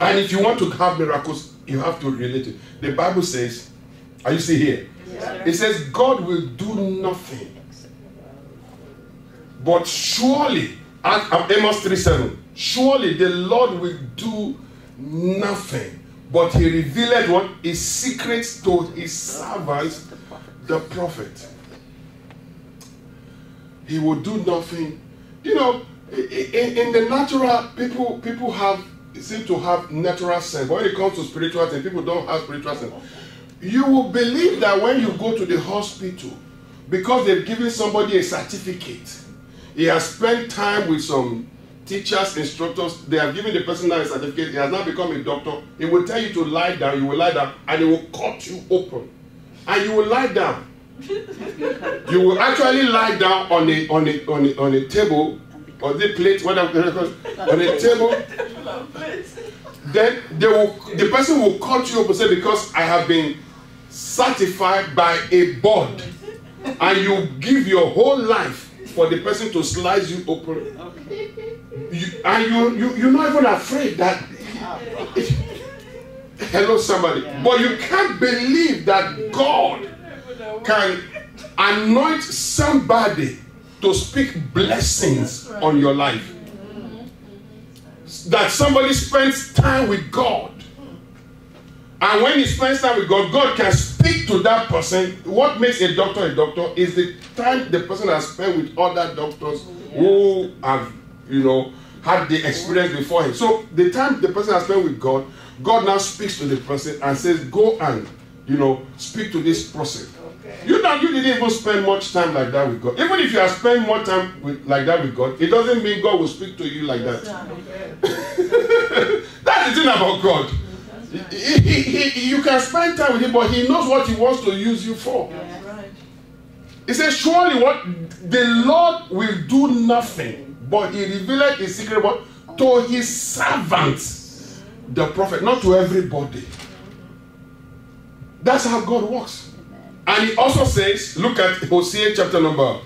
And if you want to have miracles, you have to relate it. The Bible says, are you still here? Yes, it says, God will do nothing. But surely, Amos 3:7, surely the Lord will do nothing. But he revealed what? His secrets to his servants, the prophet. He will do nothing. You know, in the natural, people have, seem to have natural sense. When it comes to spiritual things, people don't have spiritual sense. You will believe that when you go to the hospital, because they've given somebody a certificate, he has spent time with some teachers, instructors, they have given the person now a certificate, he has now become a doctor, he will tell you to lie down, you will lie down, and he will cut you open. And you will lie down. You will actually lie down on a table, or the plate, whatever, on a table. Then the person will cut you up and say, because I have been certified by a board, and you give your whole life for the person to slice you open. Okay. You're not even afraid that. Hello, somebody. Yeah. But you can't believe that God can anoint somebody to speak blessings on your life. That somebody spends time with God. And when he spends time with God, God can speak to that person. What makes a doctor is the time the person has spent with other doctors who have, you know, had the experience before him. So the time the person has spent with God, God now speaks to the person and says, go and, you know, speak to this person. Okay. You didn't even spend much time like that with God. Even if you have spent more time like that with God, it doesn't mean God will speak to you like that. Okay. That's the thing about God. You can spend time with him, but he knows what he wants to use you for. That's right. He says, surely what the Lord will do nothing, but he revealed his secret to his servants, the prophet, not to everybody. That's how God works. And he also says, look at Hosea chapter number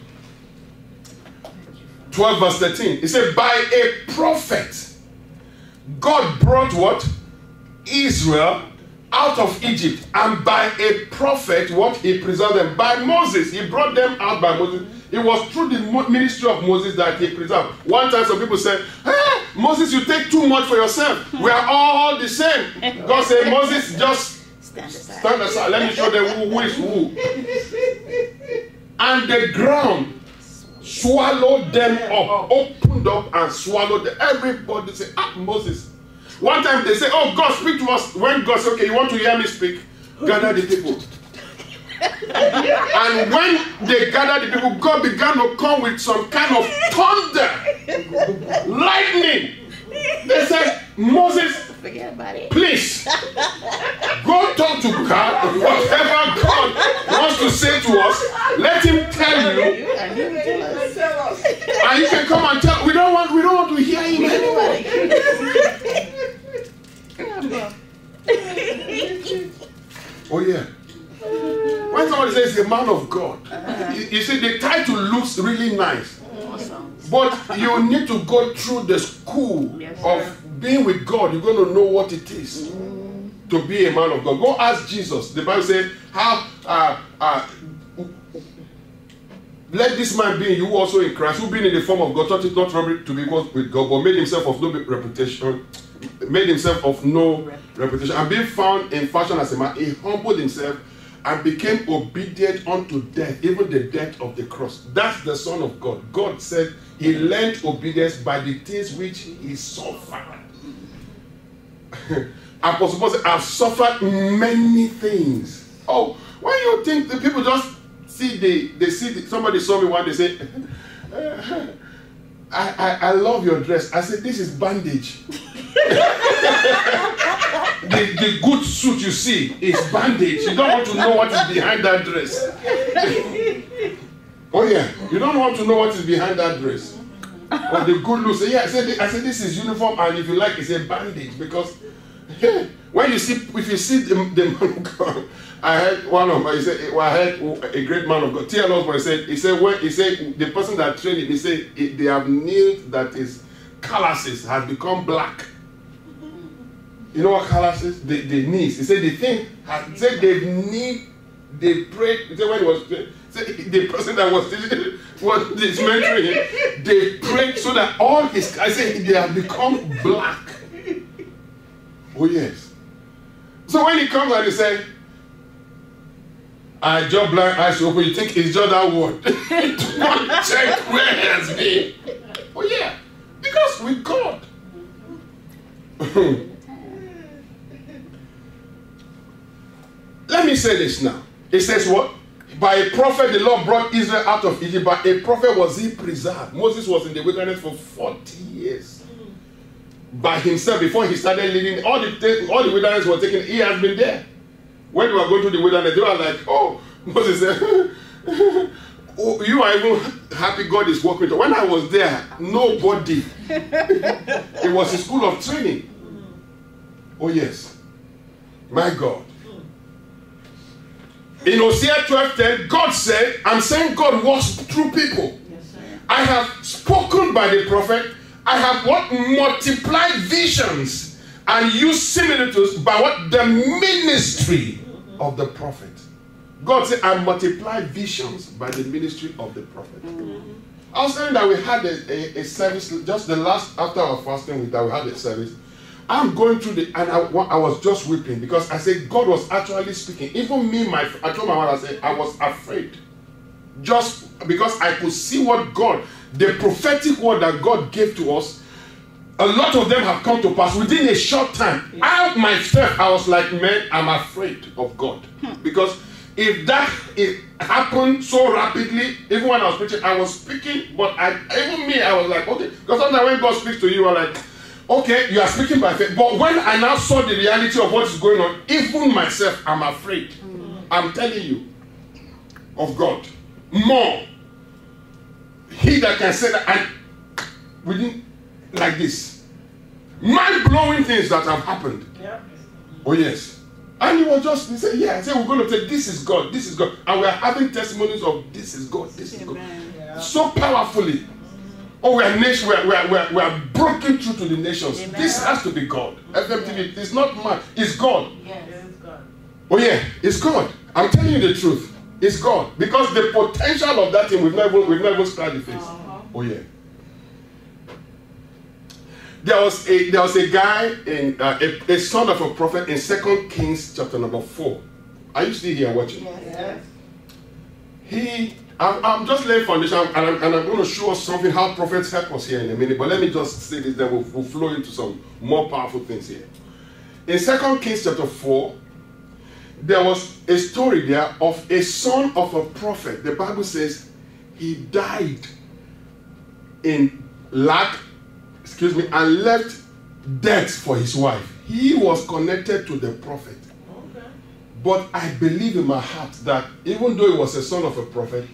12 verse 13. He said, by a prophet, God brought what? Israel out of Egypt, and by a prophet what? He preserved them. By Moses, he brought them out by Moses. It was through the ministry of Moses that he preserved. One time some people said, hey, Moses, you take too much for yourself, we are all the same. God said, Moses, just stand aside, let me show them who is who. And the ground swallowed them up, opened up and swallowed them. Everybody said, ah, Moses. One time they say, oh, God, speak to us. When God says, okay, you want to hear me speak? Gather the people. And when they gathered the people, God began to come with some kind of thunder, lightning. They said, Moses, please, go talk to God. Whatever God wants to say to us, let him tell you. And you can come and tell. We don't want to hear him anymore. Oh yeah. When somebody says the man of God, you see the title looks really nice, but you need to go through the school of being with God. You're going to know what it is to be a man of God. Go ask Jesus. The Bible says, "How let this man be in you also in Christ, who being in the form of God, thought it not robbery to be with God, but made himself of no reputation." Made himself of no reputation, and being found in fashion as a man, he humbled himself and became obedient unto death, even the death of the cross. That's the Son of God. God said he learned obedience by the things which he suffered. Apostle Paul said, I've suffered many things. Oh, when you think the people just see somebody saw me one day, say, I love your dress. I said, this is bandage. The good suit you see is bandage. You don't want to know what is behind that dress. Oh yeah, you don't want to know what is behind that dress. But the good looks. Yeah, I said this is uniform, and if you like, it's a bandage, because yeah, if you see the man of God, I heard a great man of God, T.L. Osborne, he said the person that trained him, he said they have nailed that his calluses has become black. You know what Carla says? They need. He said the thing. He said they need. They prayed. He said when he was praying, the person that was teaching was mentoring him. They prayed so that all his. I said they have become black. Oh yes. So when he comes and he said, "I draw blind eyes open," you think it's just that word. Don't check where he has been. Oh yeah, because with God. Let me say this now. It says what? By a prophet the Lord brought Israel out of Egypt. By a prophet was he preserved. Moses was in the wilderness for 40 years. By himself, before he started leading, all the wilderness was taken. He has been there. When they were going to the wilderness, they were like, oh, Moses said, oh, you are even happy God is working with you. When I was there, nobody. It was a school of training. Oh yes. My God. In Hosea 12:10, God said, I'm saying God works through people. Yes, I have spoken by the prophet. I have what? Multiplied visions and used similitudes by what? The ministry of the prophet. God said, I multiplied visions by the ministry of the prophet. Mm-hmm. I was saying that we had a service, just the last, after our fasting week, that we had a service. I'm going through the, and I was just weeping because I said God was actually speaking. Even me, I told my wife, I said, I was afraid. Just because I could see what God, the prophetic word that God gave to us, a lot of them have come to pass within a short time. Yeah. I myself, I was like, man, I'm afraid of God. Because if that happened so rapidly, even when I was preaching, I was speaking, but even me, I was like, okay. Because sometimes when God speaks to you, you're like, okay, you are speaking by faith. But when I now saw the reality of what is going on, even myself, I'm afraid. I'm telling you of God. More. He that can say that, and within, like this. Mind-blowing things that have happened. Yeah. Oh, yes. And he was just, he said, yeah, I said, we're going to say, this is God, this is God. And we're having testimonies of this is God, this is God. Yeah. So powerfully. Oh, we are broken through to the nations. Amen. This has to be God. FMTV, it's not man, it's God. Yes, it's God. Oh yeah, it's God. I'm telling you the truth. It's God. Because the potential of that thing, we've never scratched the face. Uh-huh. Oh yeah. There was a guy, a son of a prophet in 2 Kings chapter number 4. Are you still here watching? Yes. He... I'm just laying foundation, and I'm going to show us something, how prophets help us here in a minute. But let me just say this, then we'll flow into some more powerful things here. In 2 Kings chapter 4, there was a story there of a son of a prophet. The Bible says he died in lack, and left death for his wife. He was connected to the prophet. But I believe in my heart that even though he was a son of a prophet,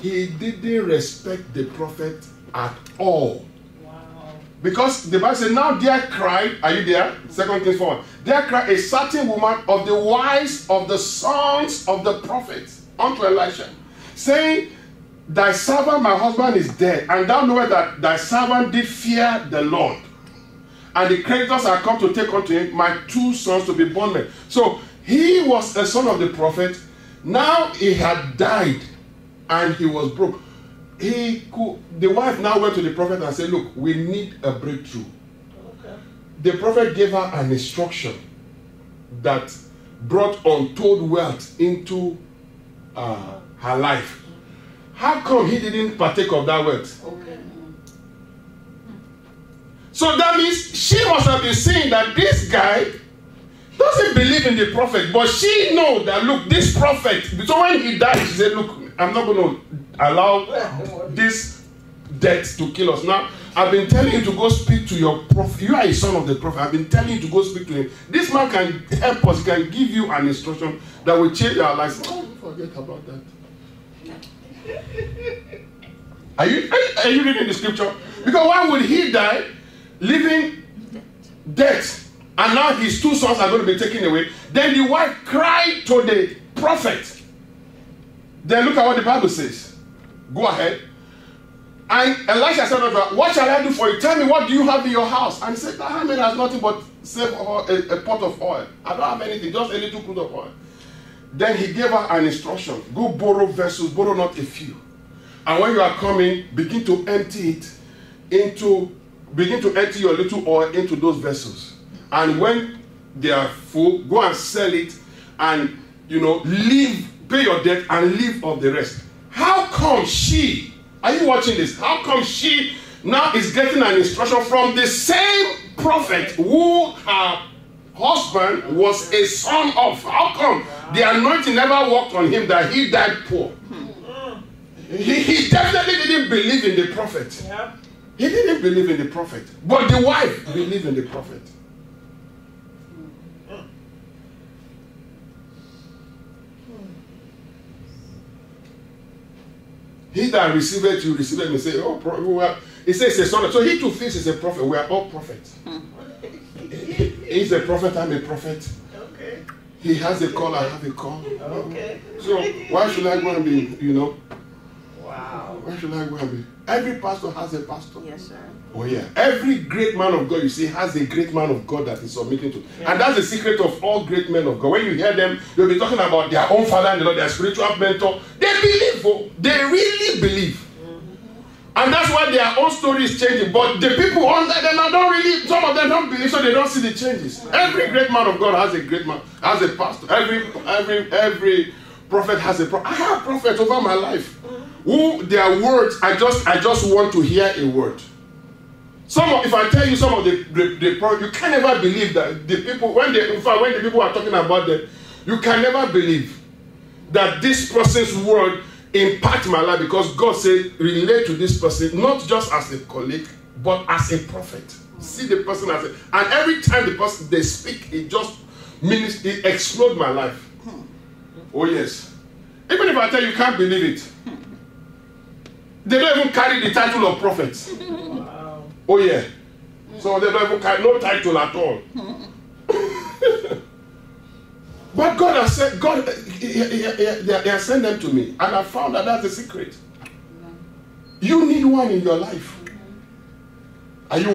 he didn't respect the prophet at all. Wow. Because the Bible says, now there cried, are you there? 2 Kings 4. There cried a certain woman of the wives of the sons of the prophets unto Elisha, saying, thy servant, my husband, is dead, and thou knowest that thy servant did fear the Lord. And the creditors are come to take unto him my two sons to be bondmen. So he was a son of the prophet. Now he had died. And he was broke. The wife now went to the prophet and said, look, we need a breakthrough. Okay. The prophet gave her an instruction that brought untold wealth into her life. How come he didn't partake of that wealth? Okay. So that means she must have been seeing that this guy doesn't believe in the prophet, but she knows that, look, this prophet, so when he died, she said, look, I'm not going to allow this death to kill us. Now, I've been telling you to go speak to your prophet. You are a son of the prophet. I've been telling you to go speak to him. This man can help us, can give you an instruction that will change our lives. Oh, forget about that. Are you reading the scripture? Because why would he die living death? And now his two sons are going to be taken away. Then the wife cried to the prophet. Then look at what the Bible says. Go ahead. And Elisha said unto her, what shall I do for you? Tell me, what do you have in your house? And he said, that handmaid has nothing but save a pot of oil. I don't have anything, just a little crude of oil. Then he gave her an instruction. Go borrow vessels, borrow not a few. And when you are coming, begin to empty it into, begin to empty your little oil into those vessels. And when they are full, go and sell it and, you know, leave, pay your debt and leave of the rest. How come she, are you watching this? How come she now is getting an instruction from the same prophet who her husband was a son of? How come the anointing never worked on him that he died poor? He definitely didn't believe in the prophet. Yeah. He didn't believe in the prophet. But the wife believed in the prophet. He that receiveth you, receiveth me. Say, oh, well, he says a son. So he too thinks he's a prophet. We are all prophets. He's a prophet. I'm a prophet. Okay. He has a call. I have a call. Okay. So why should I go and be? You know. Wow. Why should I go and be? Every pastor has a pastor. Yes, sir. Oh yeah. Every great man of God you see has a great man of God that is submitting to, yeah. And that's the secret of all great men of God. When you hear them, they'll be talking about their own father and the Lord, their spiritual mentor. They believe. Oh, they really believe. And that's why their own story is changing. But the people under them don't really, some of them don't believe, so they don't see the changes. Every great man of God has a great man, has a pastor. Every prophet has a prophet. I have prophets over my life who their words, I just want to hear a word. Some of, if I tell you some of the you can never believe that the people, when the people are talking about them, you can never believe that this person's word impact my life, because God said, relate to this person, not just as a colleague, but as a prophet. See the person as a, and every time the person, they speak, it just means it explodes my life. Oh yes. Even if I tell you, you can't believe it. They don't even carry the title of prophets. Wow. Oh yeah. So they don't even carry no title at all. But God has said, God, He has sent them to me, and I found that that's the secret. You need one in your life. Are you?